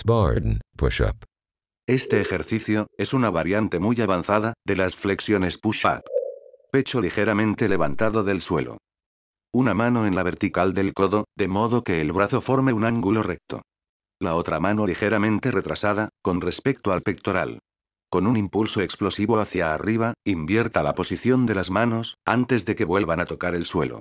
Spartan push-up. Este ejercicio es una variante muy avanzada de las flexiones push-up. Pecho ligeramente levantado del suelo. Una mano en la vertical del codo, de modo que el brazo forme un ángulo recto. La otra mano ligeramente retrasada, con respecto al pectoral. Con un impulso explosivo hacia arriba, invierta la posición de las manos, antes de que vuelvan a tocar el suelo.